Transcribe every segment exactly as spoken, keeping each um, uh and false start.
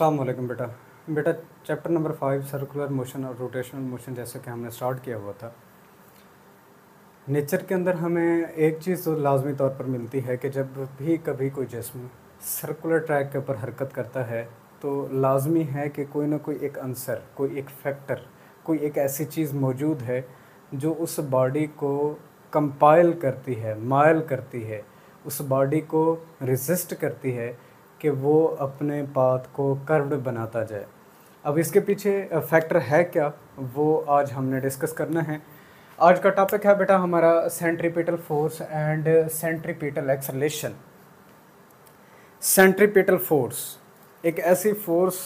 अस्सलाम वालेकुम बेटा बेटा chapter number five circular motion और रोटेशनल मोशन जैसे कि हमने स्टार्ट किया हुआ था। नेचर के अंदर हमें एक चीज़ तो लाजमी तौर पर मिलती है कि जब भी कभी कोई जिस्म सर्कुलर ट्रैक के ऊपर हरकत करता है तो लाजमी है कि कोई ना कोई एक अंसर, कोई एक फैक्टर, कोई एक ऐसी चीज़ मौजूद है जो उस बॉडी को कंपाइल करती है, मायल करती है, उस बॉडी को रेजिस्ट करती है कि वो अपने पाथ को कर्व्ड बनाता जाए। अब इसके पीछे फैक्टर है क्या, वो आज हमने डिस्कस करना है। आज का टॉपिक है बेटा हमारा centripetal force and centripetal acceleration. Centripetal force एक ऐसी फोर्स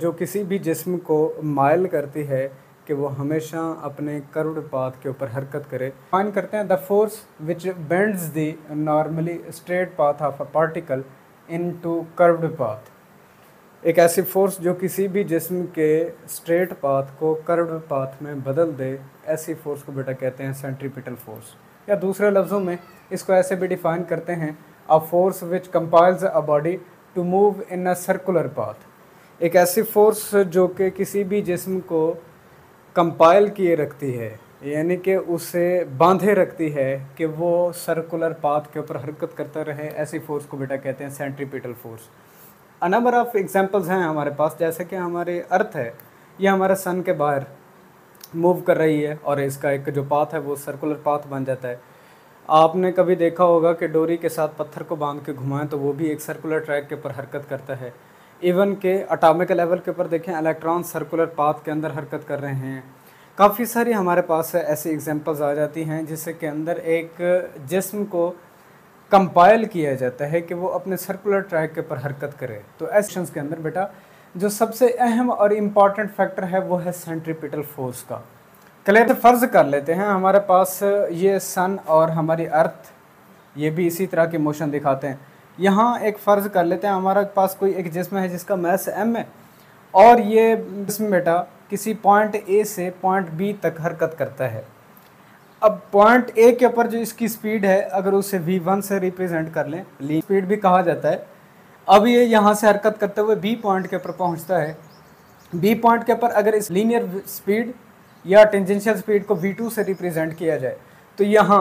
जो किसी भी जिस्म को मायल करती है कि वो हमेशा अपने कर्व्ड पाथ के ऊपर हरकत करे। फाइन करते हैं the force which bends the normally straight path of a particle into curved path. एक ऐसी फोर्स जो किसी भी जिस्म के स्ट्रेट पाथ को कर्व्ड पाथ में बदल दे, ऐसी फोर्स को बेटा कहते हैं सेंट्रिपेटल फोर्स। या दूसरे लफ्ज़ों में इसको ऐसे भी डिफाइन करते हैं, a force which compels a body to move in a circular path. एक ऐसी फोर्स जो कि किसी भी जिस्म को कंपाइल किए रखती है, यानी कि उसे बांधे रखती है कि वो सर्कुलर पाथ के ऊपर हरकत करता रहे, ऐसी फोर्स को बेटा कहते हैं centripetal force. A number of examples हैं हमारे पास, जैसे कि हमारे अर्थ है, ये हमारा सन के बाहर मूव कर रही है और इसका एक जो पाथ है वो सर्कुलर पाथ बन जाता है। आपने कभी देखा होगा कि डोरी के साथ पत्थर को बांध के घुमाएं तो वो भी एक सर्कुलर ट्रैक के ऊपर हरकत करता है। इवन के एटॉमिक लेवल के ऊपर देखें, इलेक्ट्रॉन सर्कुलर पाथ के अंदर हरकत कर रहे हैं। काफ़ी सारी हमारे पास ऐसी एग्जांपल्स आ जाती हैं जिससे के अंदर एक जिस्म को कंपाइल किया जाता है कि वो अपने सर्कुलर ट्रैक के ऊपर हरकत करे। तो एक्शंस के अंदर बेटा जो सबसे अहम और इम्पॉर्टेंट फैक्टर है वो है सेंट्रिपेटल फोर्स का। क्लियर, फ़र्ज़ कर लेते हैं हमारे पास ये सन और हमारी अर्थ, ये भी इसी तरह के मोशन दिखाते हैं। यहाँ एक फ़र्ज़ कर लेते हैं हमारे पास कोई एक जिस्म है जिसका मास एम है और ये जिस्म बेटा किसी पॉइंट ए से पॉइंट बी तक हरकत करता है। अब पॉइंट ए के ऊपर जो इसकी स्पीड है, अगर उसे वी वन से रिप्रेजेंट कर लें, लीनियर स्पीड भी कहा जाता है। अब ये यहाँ से हरकत करते हुए बी पॉइंट के ऊपर पहुँचता है। बी पॉइंट के ऊपर अगर इस लीनियर स्पीड या टेंजेंशियल स्पीड को वी टू से रिप्रेजेंट किया जाए तो यहाँ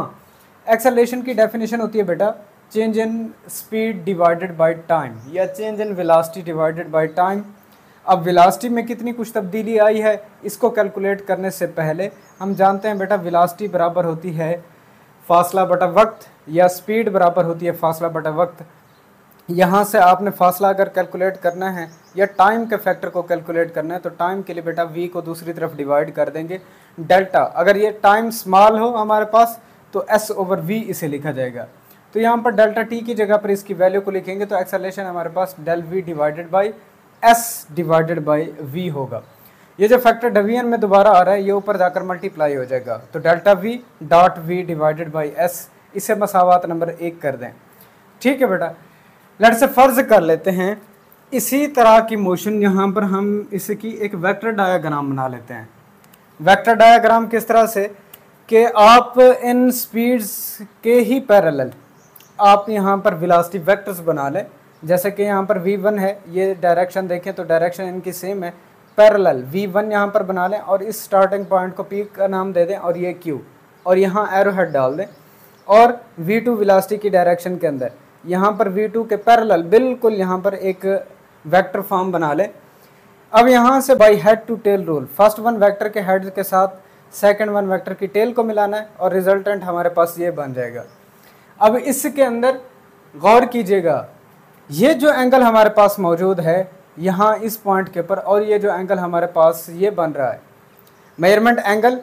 एक्सेलरेशन की डेफिनेशन होती है बेटा change in speed divided by time या change in velocity divided by time. अब वेलोसिटी में कितनी कुछ तब्दीली आई है, इसको कैलकुलेट करने से पहले हम जानते हैं बेटा वेलोसिटी बराबर होती है फासला बटा वक्त, या स्पीड बराबर होती है फासला बटा वक्त। यहाँ से आपने फासला अगर कैलकुलेट करना है या टाइम के फैक्टर को कैलकुलेट करना है तो टाइम के लिए बेटा वी को दूसरी तरफ डिवाइड कर देंगे डेल्टा। अगर ये टाइम स्मॉल हो हमारे पास तो एस ओवर वी इसे लिखा जाएगा। तो यहाँ पर डेल्टा टी की जगह पर इसकी वैल्यू को लिखेंगे तो एक्सेलरेशन हमारे पास del we divided by S divided by we होगा। ये जो फैक्टर डिवीजन में दोबारा आ रहा है ये ऊपर जाकर मल्टीप्लाई हो जाएगा तो delta we dot we divided by S, इसे मसावात नंबर एक कर दें। ठीक है बेटा, लेट्स से फर्ज कर लेते हैं इसी तरह की मोशन, यहाँ पर हम इसकी एक वेक्टर डायाग्राम बना लेते हैं। वेक्टर डायाग्राम किस तरह से कि आप इन स्पीड्स के ही पैरेलल आप यहाँ पर वेलोसिटी वेक्टर्स बना लें। जैसे कि यहाँ पर वी वन है, ये डायरेक्शन देखें तो डायरेक्शन इनकी सेम है, पैरेलल वी वन यहाँ पर बना लें और इस स्टार्टिंग पॉइंट को पी का नाम दे दें और ये क्यू, और यहाँ एरो हेड डाल दें और वी टू वेलोसिटी की डायरेक्शन के अंदर यहाँ पर वी टू के पैरेलल बिल्कुल यहाँ पर एक वेक्टर फॉर्म बना लें। अब यहाँ से by head to tail rule, first one vector के हेड के साथ सेकेंड वन वेक्टर की टेल को मिलाना है और रिजल्टेंट हमारे पास ये बन जाएगा। अब इसके अंदर गौर कीजिएगा, ये जो एंगल हमारे पास मौजूद है यहाँ इस पॉइंट के ऊपर और ये जो एंगल हमारे पास ये बन रहा है measurement angle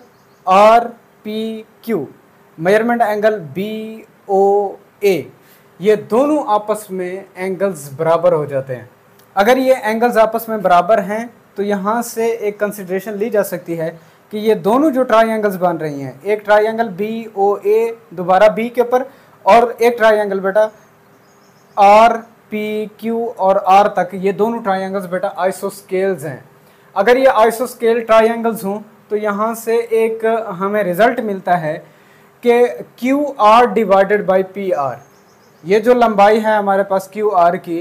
R P Q, measurement angle B O A, ये दोनों आपस में एंगल्स बराबर हो जाते हैं। अगर ये एंगल्स आपस में बराबर हैं तो यहाँ से एक कंसिडरेशन ली जा सकती है कि ये दोनों जो ट्राइंगल्स बन रही हैं, एक ट्राइंगल बी ओ ए दोबारा बी के ऊपर और एक ट्रायंगल बेटा आर पी क्यू और आर तक, ये दोनों ट्रायंगल्स बेटा आइसोस्केल्स हैं। अगर ये आइसोस्केल ट्रायंगल्स हों तो यहाँ से एक हमें रिजल्ट मिलता है कि Q R divided by P R, ये जो लंबाई है हमारे पास क्यू आर की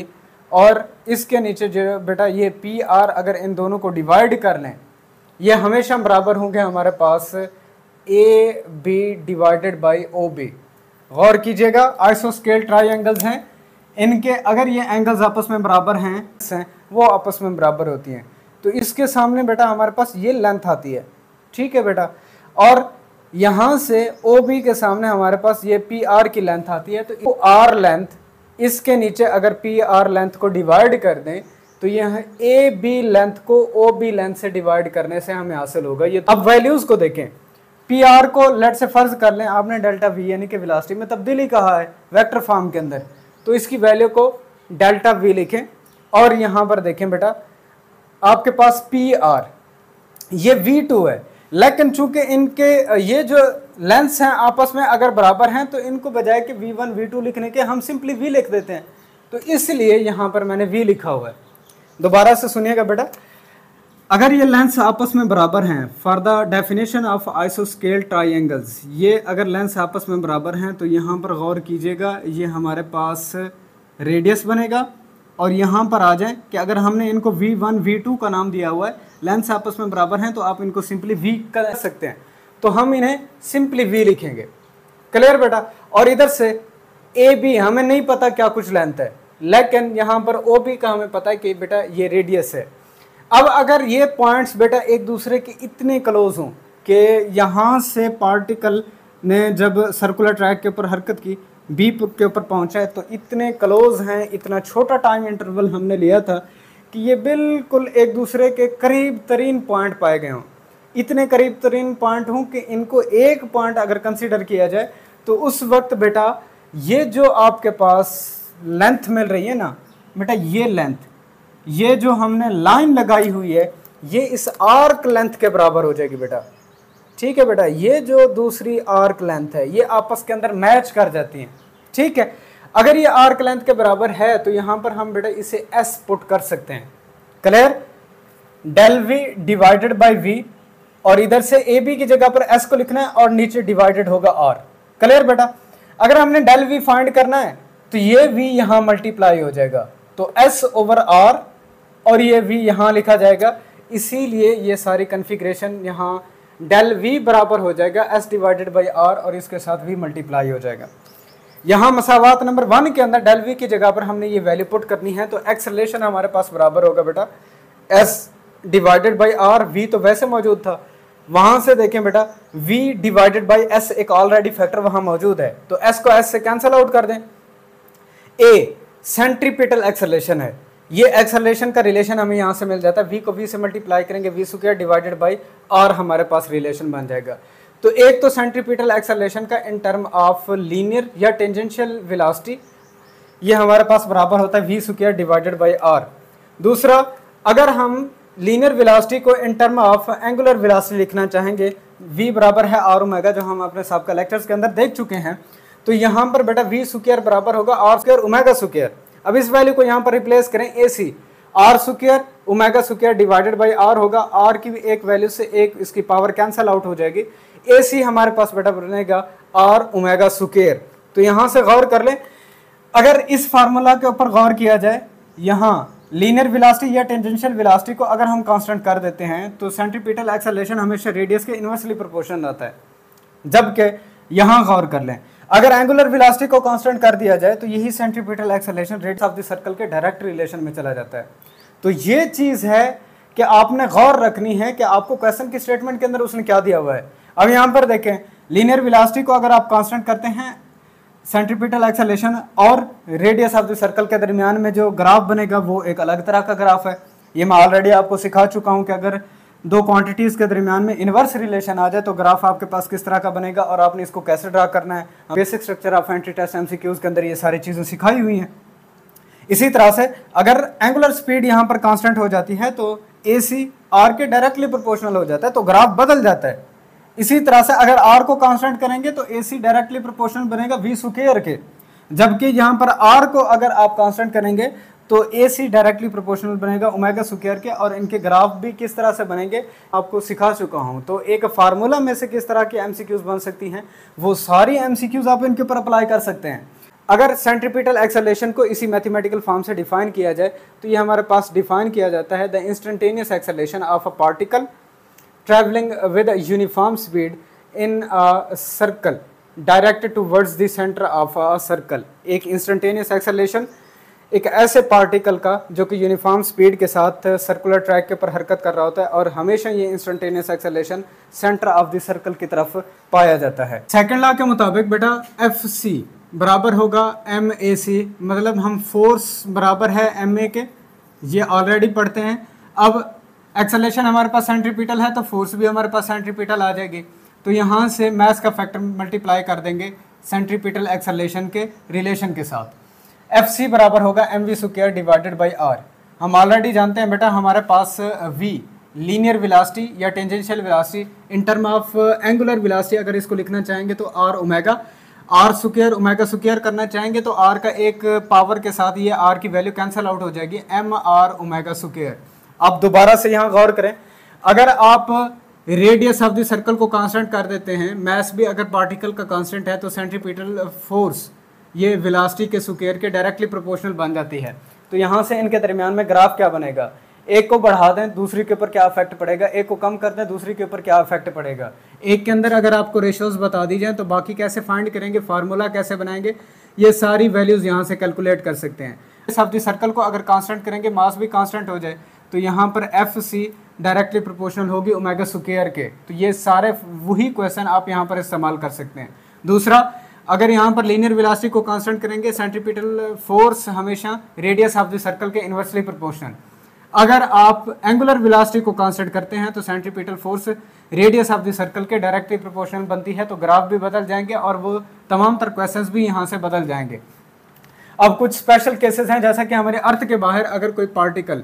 और इसके नीचे जो बेटा ये पी आर अगर इन दोनों को डिवाइड कर लें, ये हमेशा बराबर होंगे हमारे पास A B divided by O B. गौर कीजिएगा, आइसोस्केल ट्राइंगल्स हैं, इनके अगर ये एंगल्स आपस में बराबर हैं, वो आपस में बराबर होती हैं, तो इसके सामने बेटा हमारे पास ये लेंथ आती है, ठीक है बेटा। और यहाँ से ओ बी के सामने हमारे पास ये पी आर की लेंथ आती है, तो आर लेंथ इसके नीचे अगर पी आर लेंथ को डिवाइड कर दें तो यह ए बी लेंथ को ओ बी लेंथ से डिवाइड करने से हमें हासिल होगा ये। अब वैल्यूज़ को देखें, पी आर को लेट से फर्ज कर लें आपने डेल्टा वी यानी कि वेलोसिटी में तब्दीली कहा है वेक्टर फॉर्म के अंदर, तो इसकी वैल्यू को डेल्टा वी लिखें। और यहाँ पर देखें बेटा आपके पास पी आर ये वी टू है, लेकिन चूंकि इनके ये जो लेंस हैं आपस में अगर बराबर हैं तो इनको बजाय कि v वन v टू लिखने के हम सिंपली v लिख देते हैं, तो इसलिए यहाँ पर मैंने v लिखा हुआ है। दोबारा से सुनिएगा बेटा, अगर ये लेंस आपस में बराबर हैं फॉर द डेफिनेशन ऑफ आइसोस्केल ट्राइंगल्स, ये अगर लेंस आपस में बराबर हैं तो यहाँ पर गौर कीजिएगा ये हमारे पास रेडियस बनेगा। और यहाँ पर आ जाए कि अगर हमने इनको v वन v टू का नाम दिया हुआ है, लेंस आपस में बराबर हैं तो आप इनको सिंपली v कर सकते हैं, तो हम इन्हें सिंपली v लिखेंगे, क्लियर बेटा। और इधर से ab हमें नहीं पता क्या कुछ लेंथ है, लेकिन यहाँ पर O B का हमें पता है कि बेटा ये रेडियस है। अब अगर ये पॉइंट्स बेटा एक दूसरे के इतने क्लोज हों कि यहाँ से पार्टिकल ने जब सर्कुलर ट्रैक के ऊपर हरकत की बी के ऊपर पहुँचा है, तो इतने क्लोज हैं, इतना छोटा टाइम इंटरवल हमने लिया था कि ये बिल्कुल एक दूसरे के करीब तरीन पॉइंट पाए गए हों, इतने करीब तरीन पॉइंट हों कि इनको एक पॉइंट अगर कंसीडर किया जाए तो उस वक्त बेटा ये जो आपके पास लेंथ मिल रही है ना बेटा, ये लेंथ ये जो हमने लाइन लगाई हुई है ये इस आर्क लेंथ के बराबर हो जाएगी बेटा, ठीक है बेटा। ये जो दूसरी आर्क लेंथ है ये आपस के अंदर मैच कर जाती हैं, ठीक है। अगर ये आर्क लेंथ के बराबर है तो यहाँ पर हम बेटा इसे एस पुट कर सकते हैं, clear, del we divided by we, और इधर से ए बी की जगह पर एस को लिखना है और नीचे डिवाइडेड होगा आर, क्लियर बेटा। अगर हमने डेल वी फाइंड करना है तो ये वी यहाँ मल्टीप्लाई हो जाएगा, तो एस ओवर आर और ये वी यहाँ लिखा जाएगा, इसीलिए ये सारी कन्फिग्रेशन यहाँ डेल वी बराबर हो जाएगा एस डिवाइडेड बाई आर और इसके साथ वी मल्टीप्लाई हो जाएगा। यहाँ मसावात नंबर वन के अंदर डेल वी की जगह पर हमने ये वैल्यू पुट करनी है, तो एक्सेलरेशन हमारे पास बराबर होगा बेटा S divided by are, we तो वैसे मौजूद था, वहाँ से देखें बेटा वी डिवाइडेड बाई एस एक ऑलरेडी फैक्टर वहाँ मौजूद है, तो एस को एस से कैंसिल आउट कर दें। ए सेंट्रीपिटल एक्सेलरेशन है, ये एक्सेलरेशन का रिलेशन हमें यहाँ से मिल जाता है, वी को वी से मल्टीप्लाई करेंगे we square divided by are हमारे पास रिलेशन बन जाएगा। तो एक तो सेंट्रीपिटल एक्सेलरेशन का इन टर्म ऑफ लीनियर या टेंजेंशियल वेलोसिटी ये हमारे पास बराबर होता है we square divided by are. दूसरा, अगर हम लीनियर वेलोसिटी को in term of angular velocity लिखना चाहेंगे, वी बराबर है आर ओमेगा, जो हम अपने सबका लेक्चर्स के अंदर देख चुके हैं, तो यहाँ पर बेटा वी स्क्वायर बराबर होगा आर स्क्वायर ओमेगा स्क्वायर। अब इस वैल्यू को यहाँ पर रिप्लेस करें ए सी, are square omega square divided by are होगा, आर की एक वैल्यू से एक इसकी पावर कैंसल आउट हो जाएगी, ए सी हमारे पास बेटा बनेगा आर ओमेगा स्क्वायर। तो यहाँ से गौर कर लें, अगर इस फार्मूला के ऊपर गौर किया जाए, यहाँ लीनियर वेलोसिटी या टेंजेंशियल वेलोसिटी को अगर हम कांस्टेंट कर देते हैं तो सेंट्रीपिटल एक्सेलरेशन हमेशा रेडियस के इन्वर्सली प्रोपोर्शनल आता है, जबकि यहाँ गौर कर लें अगर एंगुलर वेलोसिटी को कांस्टेंट कर दिया जाए तो यही centripetal acceleration radius of the circle के डायरेक्ट रिलेशन में चला जाता है। तो ये चीज़ है कि आपने गौर रखनी है कि आपको क्वेश्चन की स्टेटमेंट के अंदर उसने क्या दिया हुआ है। अब यहाँ पर देखें, लीनियर वेलोसिटी को अगर आप कांस्टेंट करते हैं, सेंट्रीपिटल एक्सेलरेशन और रेडियस ऑफ द सर्कल के दरमियान में जो ग्राफ बनेगा वो एक अलग तरह का ग्राफ है। ये मैं ऑलरेडी आपको सिखा चुका हूँ कि अगर दो क्वांटिटीज़ के दरमियान में इन्वर्स रिलेशन आ जाए तो ग्राफ आपके पास किस तरह का बनेगा और आपने इसको कैसे ड्रा करना है। Basic structure of entry test MCQs के अंदर ये सारी चीज़ें सिखाई हुई हैं। इसी तरह से अगर एंगुलर स्पीड यहाँ पर कांस्टेंट हो जाती है तो ए सी आर के डायरेक्टली प्रोपोर्शनल हो जाता है, तो ग्राफ बदल जाता है। इसी तरह से अगर आर को कांस्टेंट करेंगे तो ए सी डायरेक्टली प्रोपोर्शनल बनेगा वी स्क्वायर के, जबकि यहाँ पर आर को अगर आप कांस्टेंट करेंगे तो ए सी डायरेक्टली प्रोपोर्शनल बनेगा ओमेगा स्क्वायर के, और इनके ग्राफ भी किस तरह से बनेंगे आपको सिखा चुका हूँ। तो एक फार्मूला में से किस तरह की एमसीक्यूज बन सकती हैं वो सारी एमसीक्यूज आप इनके ऊपर अप्लाई कर सकते हैं। अगर सेंट्रीपिटल एक्सेलरेशन को इसी मैथमेटिकल फॉर्म से डिफाइन किया जाए तो ये हमारे पास डिफाइन किया जाता है the instantaneous acceleration of a particle travelling with uniform speed in a circle directed towards the centre of a circle. एक इंस्टेंटेनियस एक्सेलरेशन एक ऐसे पार्टिकल का जो कि यूनिफॉर्म स्पीड के साथ सर्कुलर ट्रैक के ऊपर हरकत कर रहा होता है और हमेशा ये instantaneous acceleration centre of the circle की तरफ पाया जाता है। सेकंड लॉ के मुताबिक बेटा एफ सी बराबर होगा एम ए सी, मतलब हम फोर्स बराबर है एम ए के, ये ऑलरेडी पढ़ते हैं। अब एक्सेलरेशन हमारे पास सेंट्रीपिटल है तो फोर्स भी हमारे पास सेंट्रीपिटल आ जाएगी, तो यहाँ से मास का फैक्टर मल्टीप्लाई कर देंगे सेंट्रीपिटल एक्सेलरेशन के रिलेशन के साथ। एफ सी बराबर होगा m v square divided by r. हम ऑलरेडी जानते हैं बेटा हमारे पास v लीनियर वेलोसिटी या tangential velocity in term of angular velocity अगर इसको लिखना चाहेंगे तो r omega, r square omega square करना चाहेंगे तो r का एक पावर के साथ ये r की वैल्यू कैंसिल आउट हो जाएगी m r ओमेगा स्क्वायर। आप दोबारा से यहाँ गौर करें, अगर आप रेडियस ऑफ द सर्कल को कांस्टेंट कर देते हैं, मास भी अगर पार्टिकल का कांस्टेंट है तो सेंट्रीपिटल फोर्स ये वेलोसिटी के स्क्वायर के डायरेक्टली प्रोपोर्शनल बन जाती है। तो यहाँ से इनके दरमियान में ग्राफ क्या बनेगा, एक को बढ़ा दें दूसरी के ऊपर क्या इफेक्ट पड़ेगा, एक को कम कर दें दूसरी के ऊपर क्या इफेक्ट पड़ेगा। एक के अंदर अगर आपको रेशियोज बता दी जाए तो बाकी कैसे फाइंड करेंगे, फार्मूला कैसे बनाएंगे, ये सारी वैल्यूज़ यहाँ से कैलकुलेट कर सकते हैं। इस ऑफ द सर्कल को अगर कांस्टेंट करेंगे, मास भी कांस्टेंट हो जाए तो यहाँ पर एफ सी डायरेक्टली प्रोपोर्शनल होगी ओमेगा स्क्वायर के। तो ये सारे वही क्वेश्चन आप यहाँ पर इस्तेमाल कर सकते हैं। दूसरा, अगर यहाँ पर लीनियर वेलोसिटी को कांस्टेंट करेंगे, सेंट्रीपिटल फोर्स हमेशा रेडियस ऑफ द सर्कल के इन्वर्सली प्रोपोर्शनल। अगर आप एंगुलर वेलोसिटी को कांस्टेंट करते हैं तो centripetal force radius of the circle के डायरेक्टली प्रोपोर्शनल बनती है। तो ग्राफ भी बदल जाएंगे और वो तमाम तर क्वेश्चंस भी यहाँ से बदल जाएंगे। अब कुछ स्पेशल केसेस हैं, जैसा कि हमारे अर्थ के बाहर अगर कोई पार्टिकल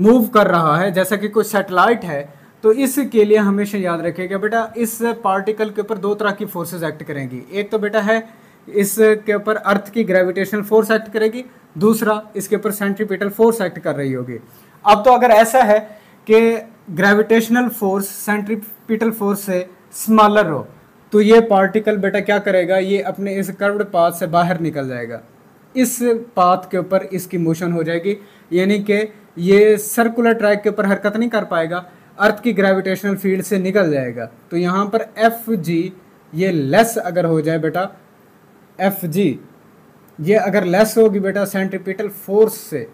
मूव कर रहा है, जैसा कि कोई सेटेलाइट है, तो इसके लिए हमेशा याद रखेगा बेटा इस पार्टिकल के ऊपर दो तरह की फोर्सेस एक्ट करेंगी। एक तो बेटा है इसके ऊपर अर्थ की ग्रेविटेशनल फोर्स एक्ट करेगी, दूसरा इसके ऊपर सेंट्रीपिटल फोर्स एक्ट कर रही होगी। अब तो अगर ऐसा है कि ग्रेविटेशनल फोर्स सेंट्रीपिटल फोर्स से स्मॉलर हो तो ये पार्टिकल बेटा क्या करेगा, ये अपने इस कर्व्ड पाथ से बाहर निकल जाएगा, इस पाथ के ऊपर इसकी मोशन हो जाएगी, यानी कि ये सर्कुलर ट्रैक के ऊपर हरकत नहीं कर पाएगा, अर्थ की ग्रेविटेशनल फील्ड से निकल जाएगा। तो यहाँ पर एफ जी ये लेस अगर हो जाए बेटा, एफ जी ये अगर लेस होगी बेटा सेंट्रीपिटल फोर्स से,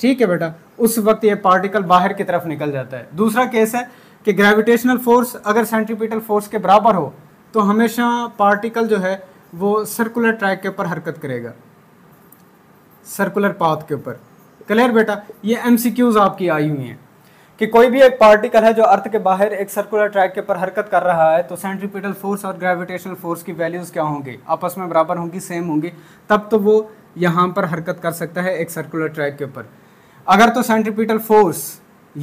ठीक है बेटा, उस वक्त ये पार्टिकल बाहर की तरफ निकल जाता है। दूसरा केस है कि ग्रेविटेशनल फोर्स अगर सेंट्रीपिटल फोर्स के बराबर हो तो हमेशा पार्टिकल जो है वो सर्कुलर ट्रैक के ऊपर हरकत करेगा, सर्कुलर पाथ के ऊपर। क्लियर बेटा, ये एमसीक्यूज आपकी आई हुई हैं कि कोई भी एक पार्टिकल है जो अर्थ के बाहर एक सर्कुलर ट्रैक के ऊपर हरकत कर रहा है तो सेंट्रीपिटल फोर्स और ग्रेविटेशनल फोर्स की वैल्यूज़ क्या होंगी, आपस में बराबर होंगी, सेम होंगी, तब तो वो यहाँ पर हरकत कर सकता है एक सर्कुलर ट्रैक के ऊपर। अगर तो सेंट्रीपिटल फोर्स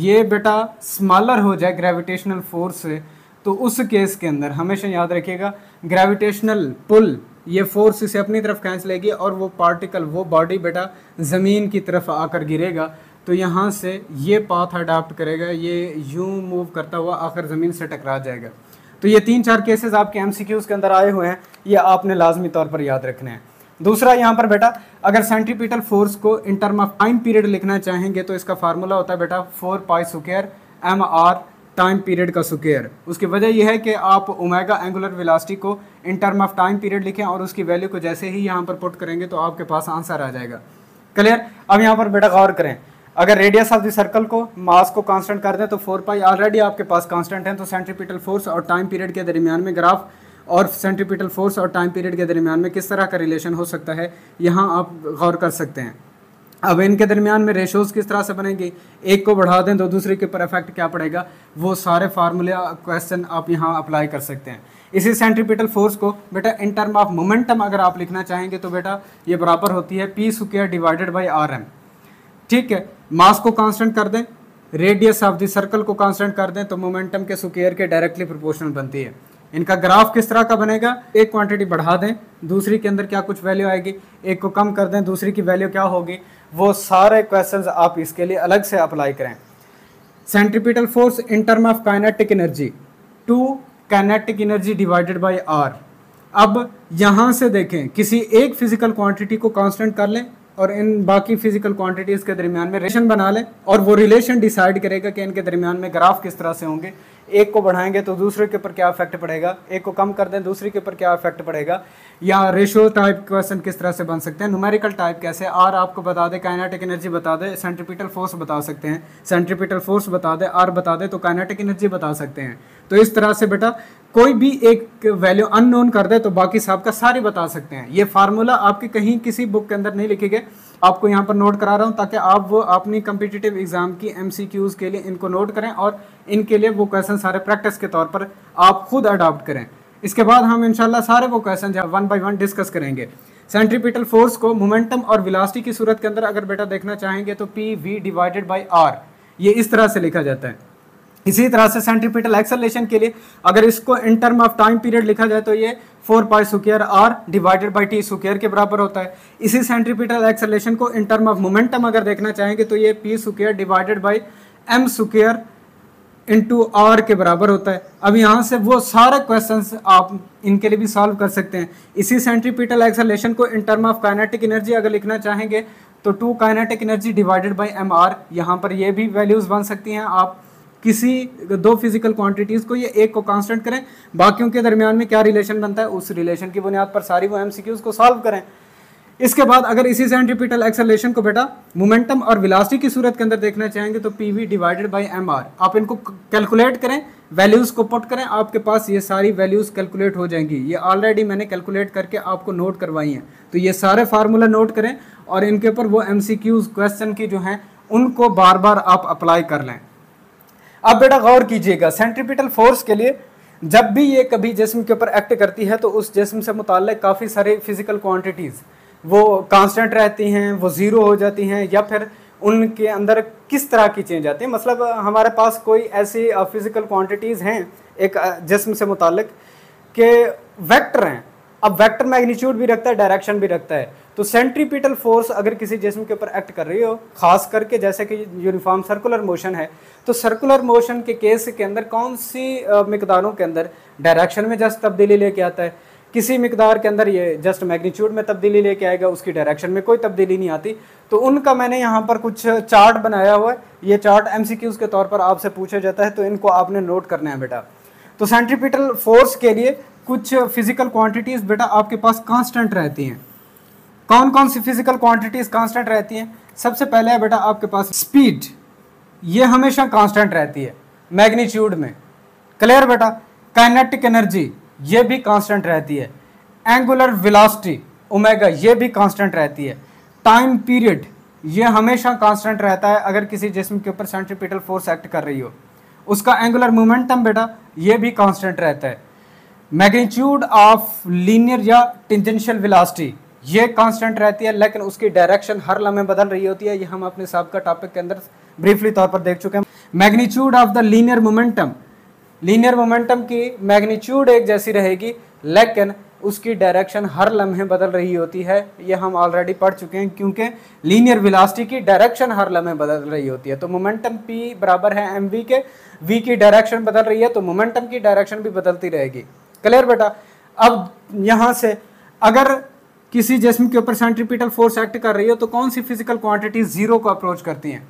ये बेटा स्मॉलर हो जाए ग्रेविटेशनल फोर्स से तो उस केस के अंदर हमेशा याद रखिएगा ग्रेविटेशनल पुल ये फोर्स इसे अपनी तरफ खींच लेगी और वो पार्टिकल वो बॉडी बेटा ज़मीन की तरफ आकर गिरेगा। तो यहाँ से ये पाथ अडाप्ट करेगा, ये यूँ मूव करता हुआ आखिर ज़मीन से टकरा जाएगा। तो ये तीन चार केसेस आपके एमसीक्यूज़ के अंदर आए हुए हैं, ये आपने लाजमी तौर पर याद रखने हैं। दूसरा, यहाँ पर बेटा अगर सेंट्रीपिटल फोर्स को in term of time period लिखना चाहेंगे तो इसका फार्मूला होता है बेटा four pi square m r time period का स्क्वायर। उसकी वजह यह है कि आप ओमेगा एंगुलर वेलोसिटी को in term of time period लिखें और उसकी वैल्यू को जैसे ही यहाँ पर पुट करेंगे तो आपके पास आंसर आ जाएगा। क्लियर। अब यहाँ पर बेटा गौर करें, अगर रेडियस ऑफ द सर्कल को मास को कांस्टेंट कर दें तो फोर पाई ऑलरेडी आपके पास कांस्टेंट है, तो सेंट्रीपिटल फोर्स और टाइम पीरियड के दरमियान में ग्राफ और सेंट्रीपिटल फोर्स और टाइम पीरियड के दरमियान में किस तरह का रिलेशन हो सकता है यहाँ आप गौर कर सकते हैं। अब इनके दरमियान में रेशोज़ किस तरह से बनेंगे, एक को बढ़ा दें तो दूसरे के ऊपर इफेक्ट क्या पड़ेगा, वो सारे फार्मूला क्वेश्चन आप यहाँ अप्लाई कर सकते हैं। इसी सेंट्रीपिटल फोर्स को बेटा इन टर्म ऑफ मोमेंटम अगर आप लिखना चाहेंगे तो बेटा ये बराबर होती है p square divided by r m. ठीक है, मास को कांस्टेंट कर दें, रेडियस ऑफ द सर्कल को कांस्टेंट कर दें तो मोमेंटम के स्क्वायर के डायरेक्टली प्रोपोर्शनल बनती है। इनका ग्राफ किस तरह का बनेगा, एक क्वांटिटी बढ़ा दें दूसरी के अंदर क्या कुछ वैल्यू आएगी, एक को कम कर दें दूसरी की वैल्यू क्या होगी, वो सारे क्वेश्चंस आप इसके लिए अलग से अप्लाई करें। Centripetal force in term of kinetic energy, two kinetic energy divided by r. अब यहाँ से देखें किसी एक फिजिकल क्वांटिटी को कांस्टेंट कर लें और इन बाकी फिजिकल क्वांटिटीज़ के दरमियान में रिलेशन बना लें, और वो रिलेशन डिसाइड करेगा कि इनके दरमियान में ग्राफ किस तरह से होंगे। एक को बढ़ाएंगे तो दूसरे के ऊपर क्या इफेक्ट पड़ेगा, एक को कम कर दें दूसरे के ऊपर क्या इफेक्ट पड़ेगा, या रेशो टाइप क्वेश्चन किस तरह से बन सकते हैं, न्यूमेरिकल टाइप कैसे, आर आपको बता दे, काइनेटिक एनर्जी बता दे, सेंट्रिपिटल फोर्स बता सकते हैं, सेंट्रिपिटल फोर्स बता दे, आर बता दे तो काइनेटिक एनर्जी बता सकते हैं। तो इस तरह से बेटा कोई भी एक वैल्यू अननोन कर दे तो बाकी साहब का सारे बता सकते हैं। ये फार्मूला आपके कहीं किसी बुक के अंदर नहीं लिखे गए, आपको यहाँ पर नोट करा रहा हूँ ताकि आप वो अपनी कम्पिटिटिव एग्जाम की एमसीक्यूज़ के लिए इनको नोट करें और इनके लिए वो क्वेश्चन सारे प्रैक्टिस के तौर पर आप खुद अडॉप्ट करें। इसके बाद हम इंशाल्लाह सारे वो question one by one discuss करेंगे। सेंट्रीपिटल फोर्स को मोमेंटम और वेलोसिटी की सूरत के अंदर अगर बेटा देखना चाहेंगे तो p v divided by r ये इस तरह से लिखा जाता है। इसी तरह से सेंट्रीपिटल एक्सेलरेशन के लिए अगर इसको in term of time period लिखा जाए तो ये four pi square r divided by t square के बराबर होता है। इसी सेंट्रीपिटल एक्सेलरेशन को इन टर्म ऑफ मोमेंटम अगर देखना चाहेंगे तो ये p square divided by m square into r के बराबर होता है। अब यहाँ से वो सारे क्वेश्चंस आप इनके लिए भी सॉल्व कर सकते हैं। इसी सेंट्रीपिटल एक्सेलरेशन को in term of kinetic energy अगर लिखना चाहेंगे तो two kinetic energy divided by m r, यहाँ पर ये भी वैल्यूज़ बन सकती हैं। आप किसी दो फिजिकल क्वांटिटीज़ को, ये एक को कांस्टेंट करें, बाकियों के दरमियान में क्या रिलेशन बनता है उस रिलेशन की बुनियाद पर सारी वो एमसीक्यूज़ को सॉल्व करें। इसके बाद अगर इसी सेंट्रीपिटल एक्सेलरेशन को बेटा मोमेंटम और वेलोसिटी की सूरत के अंदर देखना चाहेंगे तो p v divided by m r, आप इनको कैलकुलेट करें, वैल्यूज़ को पुट करें, आपके पास ये सारी वैल्यूज़ कैलकुलेट हो जाएंगी। ये ऑलरेडी मैंने कैलकुलेट करके आपको नोट करवाई हैं, तो ये सारे फार्मूला नोट करें और इनके ऊपर वो एमसीक्यूज़ क्वेश्चन की जो हैं उनको बार बार आप अप्लाई कर लें। अब बेटा गौर कीजिएगा, सेंट्रीपिटल फोर्स के लिए जब भी ये कभी जिस्म के ऊपर एक्ट करती है तो उस जिस्म से मुताल्लिक काफ़ी सारे फिजिकल क्वांटिटीज़ वो कांस्टेंट रहती हैं, वो ज़ीरो हो जाती हैं, या फिर उनके अंदर किस तरह की चेंज आती है। मतलब हमारे पास कोई ऐसी फिज़िकल क्वांटिटीज़ हैं एक जिस्म से मुताल्लिक के वेक्टर हैं। अब वेक्टर मैग्नीट्यूड भी रखता है, डायरेक्शन भी रखता है। तो सेंट्रीपिटल फोर्स अगर किसी जिस्म के ऊपर एक्ट कर रही हो, खास करके जैसे कि यूनिफॉर्म सर्कुलर मोशन है, तो सर्कुलर मोशन के केस के अंदर कौन सी मिकदारों के अंदर डायरेक्शन में जस्ट तब्दीली लेके आता है, किसी मिकदार के अंदर ये जस्ट मैग्नीट्यूड में तब्दीली लेके आएगा, उसकी डायरेक्शन में कोई तब्दीली नहीं आती। तो उनका मैंने यहाँ पर कुछ चार्ट बनाया हुआ है, ये चार्ट एमसीक्यूज़ के तौर पर आपसे पूछा जाता है, तो इनको आपने नोट करना है बेटा। तो सेंट्रीपिटल फोर्स के लिए कुछ फिजिकल क्वांटिटीज़ बेटा आपके पास कांस्टेंट रहती हैं। कौन कौन सी फिजिकल क्वांटिटीज़ कांस्टेंट रहती हैं? सबसे पहले है बेटा आपके पास स्पीड, ये हमेशा कांस्टेंट रहती है मैग्नीट्यूड में, क्लियर बेटा। काइनेटिक एनर्जी ये भी कांस्टेंट रहती है। एंगुलर वेलोसिटी ओमेगा ये भी कांस्टेंट रहती है। टाइम पीरियड ये हमेशा कांस्टेंट रहता है अगर किसी जिस्म के ऊपर सेंट्रीपिटल फोर्स एक्ट कर रही हो। उसका एंगुलर मोमेंटम बेटा ये भी कांस्टेंट रहता है। मैग्नीट्यूड ऑफ लीनियर या टेंजेंशियल वेलोसिटी ये कांस्टेंट रहती है, लेकिन उसकी डायरेक्शन हर लम्हे बदल रही होती है। ये हम अपने साहब का टॉपिक के अंदर ब्रीफली तौर पर देख चुके हैं। Magnitude of the linear momentum, linear momentum की मैग्नीट्यूड एक जैसी रहेगी लेकिन उसकी डायरेक्शन हर लम्हे बदल रही होती है। ये हम ऑलरेडी पढ़ चुके हैं क्योंकि लीनियर वेलोसिटी की डायरेक्शन हर लम्हे बदल रही होती है। तो मोमेंटम पी बराबर है एम वी के, वी की डायरेक्शन बदल रही है तो मोमेंटम की डायरेक्शन भी बदलती रहेगी, क्लियर बेटा। अब यहाँ से अगर किसी जिस्म के ऊपर सेंट्रीपिटल फोर्स एक्ट कर रही हो तो कौन सी फिजिकल क्वांटिटी जीरो को अप्रोच करती हैं?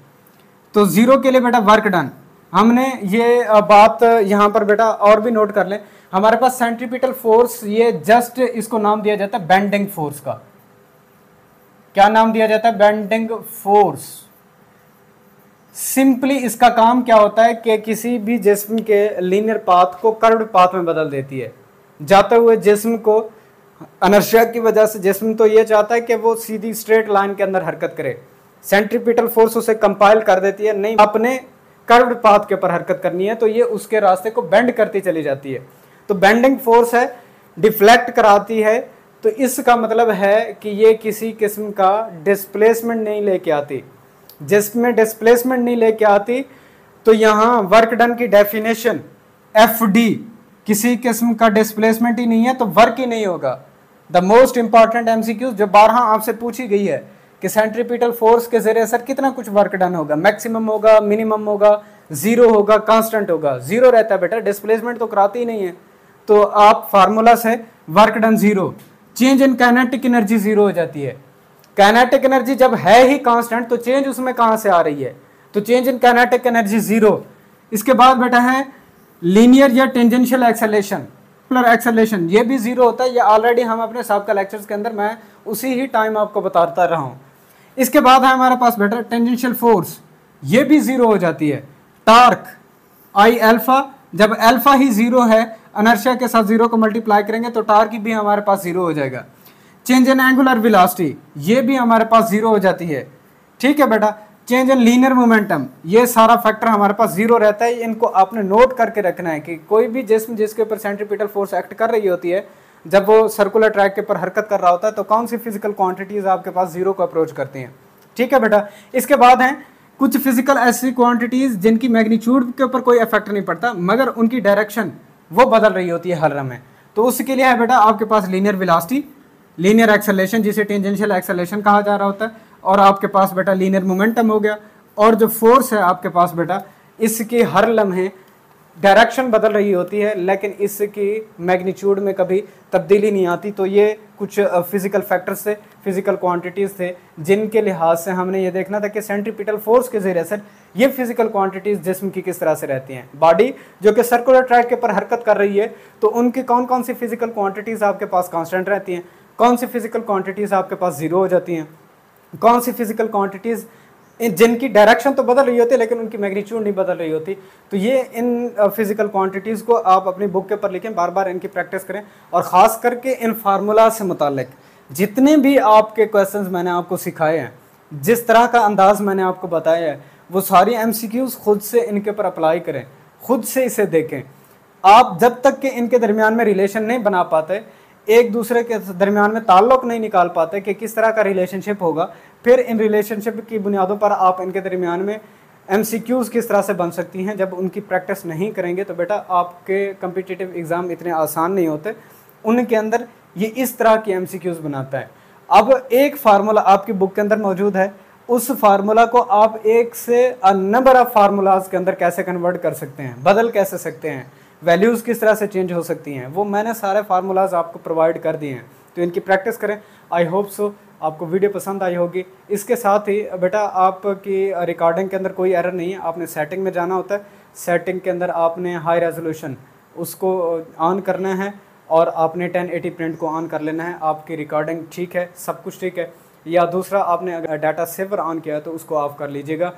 तो जीरो के लिए बेटा वर्क डन, हमने ये बात यहाँ पर बेटा और भी नोट कर लें। हमारे पास सेंट्रीपिटल फोर्स ये जस्ट इसको नाम दिया जाता है बेंडिंग फोर्स का। क्या नाम दिया जाता है? Bending force. सिंपली इसका काम क्या होता है कि किसी भी जिस्म के लीनियर पाथ को कर्व्ड पाथ में बदल देती है। जाते हुए जिस्म को अनर्शिया की वजह से जिस्म तो ये चाहता है कि वो सीधी स्ट्रेट लाइन के अंदर हरकत करे, सेंट्रीपिटल फोर्स उसे कंपाइल कर देती है, नहीं अपने कर्व्ड पाथ के ऊपर हरकत करनी है, तो ये उसके रास्ते को बेंड करती चली जाती है। तो बेंडिंग फोर्स है, डिफ्लेक्ट कराती है। तो इसका मतलब है कि ये किसी किस्म का डिस्प्लेसमेंट नहीं लेके आती। जिसमें डिस्प्लेसमेंट नहीं लेके आती तो यहाँ वर्क डन की डेफिनेशन एफ डी, किसी किस्म का डिस्प्लेसमेंट ही नहीं है तो वर्क ही नहीं होगा। द मोस्ट इंपॉर्टेंट एमसीक्यू जो बारह आपसे पूछी गई है कि सेंट्रीपिटल फोर्स के जरिए सर कितना कुछ वर्क डन होगा, मैक्सिमम होगा, मिनिमम होगा, जीरो होगा, कांस्टेंट होगा। जीरो रहता है बेटा, डिस्प्लेसमेंट तो कराती ही नहीं है। तो आप फार्मूला से work done zero, change in kinetic energy zero हो जाती है। काइनेटिक एनर्जी जब है ही कांस्टेंट तो चेंज उसमें कहाँ से आ रही है, तो change in kinetic energy zero. इसके बाद बेटा है लीनियर या टेंजेंशियल एक्सेलेरेशन, एक्सेलेरेशन ये भी जीरो होता है। ये ऑलरेडी हम अपने साहब का लेक्चर्स के अंदर मैं उसी ही टाइम आपको बताता रहा हूँ। इसके बाद है हमारे पास बेटा टेंजेंशियल फोर्स, ये भी जीरो हो जाती है। टार्क आई अल्फा, जब अल्फा ही जीरो है अनर्शिया के साथ जीरो को मल्टीप्लाई करेंगे तो टार्क भी हमारे पास जीरो हो जाएगा। चेंज इन एंगुलर वेलोसिटी ये भी हमारे पास जीरो हो जाती है, ठीक है बेटा। चेंज इन लीनियर मोमेंटम, ये सारा फैक्टर हमारे पास जीरो रहता है। इनको आपने नोट करके रखना है कि कोई भी जिस्म जिसके ऊपर सेंट्रिपिटल फोर्स एक्ट कर रही होती है, जब वो सर्कुलर ट्रैक के ऊपर हरकत कर रहा होता है तो कौन सी फिजिकल क्वांटिटीज़ आपके पास जीरो को अप्रोच करती हैं, ठीक है बेटा। इसके बाद हैं कुछ फिजिकल ऐसी क्वांटिटीज़ जिनकी मैग्नीट्यूड के ऊपर कोई इफेक्ट नहीं पड़ता मगर उनकी डायरेक्शन वो बदल रही होती है हर रमे, तो उसके लिए है बेटा आपके पास लीनियर वेलोसिटी, लीनियर एक्सेलेरेशन जिसे टेंजेंशियल एक्सेलेरेशन कहा जा रहा होता है, और आपके पास बेटा लीनियर मोमेंटम हो गया। और जो फोर्स है आपके पास बेटा इसकी हर लम्हे डायरेक्शन बदल रही होती है लेकिन इसकी मैग्नीट्यूड में कभी तब्दीली नहीं आती। तो ये कुछ फिज़िकल फैक्टर्स थे, फिज़िकल क्वांटिटीज़ थे जिनके लिहाज से हमने ये देखना था कि सेंट्रिपिटल फोर्स के ज़रिए सर ये फिज़िकल क्वांटिटीज़ जिस्म की किस तरह से रहती हैं। बॉडी जो कि सर्कुलर ट्रैक के ऊपर हरकत कर रही है तो उनकी कौन कौन सी फिज़िकल क्वांटिटीज़ आपके पास कॉन्स्टेंट रहती हैं, कौन सी फिज़िकल क्वांटिटीज़ आपके पास ज़ीरो हो जाती हैं, कौन सी फिजिकल क्वांटिटीज़ जिनकी डायरेक्शन तो बदल रही होती है लेकिन उनकी मैग्नीट्यूड नहीं बदल रही होती। तो ये इन फिजिकल क्वांटिटीज़ को आप अपनी बुक के ऊपर लिखें, बार बार इनकी प्रैक्टिस करें, और ख़ास करके इन फार्मूला से मुतालिक जितने भी आपके क्वेश्चंस मैंने आपको सिखाए हैं, जिस तरह का अंदाज मैंने आपको बताया है, वो सारी एम सी क्यूज़ खुद से इनके ऊपर अप्लाई करें, खुद से इसे देखें। आप जब तक कि इनके दरमियान में रिलेशन नहीं बना पाते, एक दूसरे के दरमियान में ताल्लुक़ नहीं निकाल पाते कि किस तरह का रिलेशनशिप होगा, फिर इन रिलेशनशिप की बुनियादों पर आप इनके दरमियान में एमसीक्यूज़ किस तरह से बन सकती हैं। जब उनकी प्रैक्टिस नहीं करेंगे तो बेटा आपके कम्पिटिटिव एग्ज़ाम इतने आसान नहीं होते, उनके अंदर ये इस तरह की एमसीक्यूज़ बनाता है। अब एक फार्मूला आपकी बुक के अंदर मौजूद है, उस फार्मूला को आप एक से नंबर ऑफ़ फार्मूलाज़ के अंदर कैसे कन्वर्ट कर सकते हैं, बदल कैसे सकते हैं, वैल्यूज़ किस तरह से चेंज हो सकती हैं, वो मैंने सारे फार्मूलाज आपको प्रोवाइड कर दिए हैं। तो इनकी प्रैक्टिस करें। आई होप सो आपको वीडियो पसंद आई होगी। इसके साथ ही बेटा आपकी रिकॉर्डिंग के अंदर कोई एरर नहीं है, आपने सेटिंग में जाना होता है, सेटिंग के अंदर आपने हाई रेजोल्यूशन उसको ऑन करना है और आपने टेन एटी प्रिंट को ऑन कर लेना है। आपकी रिकॉर्डिंग ठीक है, सब कुछ ठीक है। या दूसरा आपने अगर डाटा सेवर ऑन किया तो उसको ऑफ कर लीजिएगा।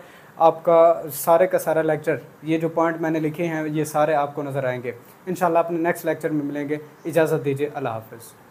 आपका सारे का सारा लेक्चर, ये जो पॉइंट मैंने लिखे हैं, ये सारे आपको नज़र आएंगे। इंशाल्लाह अपने नेक्स्ट लेक्चर में मिलेंगे। इजाज़त दीजिए, अल्लाह हाफ़िज़।